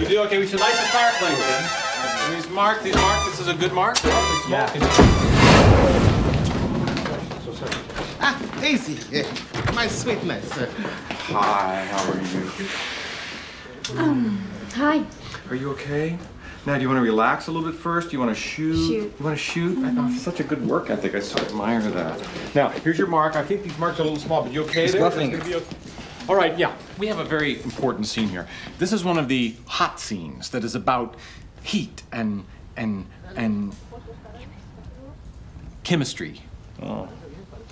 You do? Okay, we should light the fireplace then. These mark, this is a good mark. Yeah. Ah, Daisy, my sweetness. Hi, how are you? Hi. Are you okay? Now, do you want to relax a little bit first? Do you want to shoot? You want to shoot? Mm-hmm. I thought it's such a good work ethic. I so admire that. Now, here's your mark. I think these marks are a little small, but you okay there? It's going to be okay. All right, yeah. We have a very important scene here. This is one of the hot scenes that is about heat and chemistry. Oh.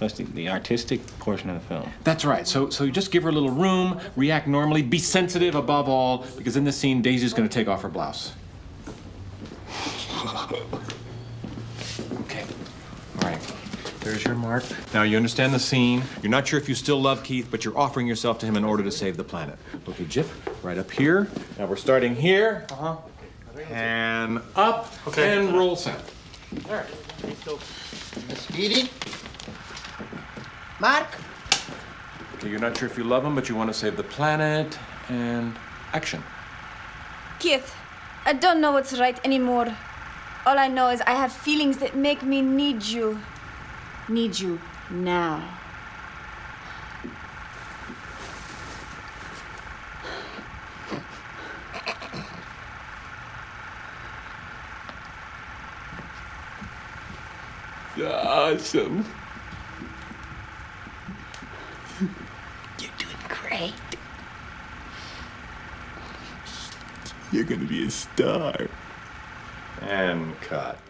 That's the artistic portion of the film. That's right. So you just give her a little room, react normally, be sensitive above all, because in this scene, Daisy's going to take off her blouse. Okay. All right. There's your mark. Now, you understand the scene. You're not sure if you still love Keith, but you're offering yourself to him in order to save the planet. Look at Jip, right up here. Now, we're starting here. And up, and roll sound. All right. Speedy. Mark. Okay, you're not sure if you love him, but you want to save the planet. And action. Keith, I don't know what's right anymore. All I know is I have feelings that make me need you. Need you now. You're awesome. You're doing great. You're gonna be a star. And cut.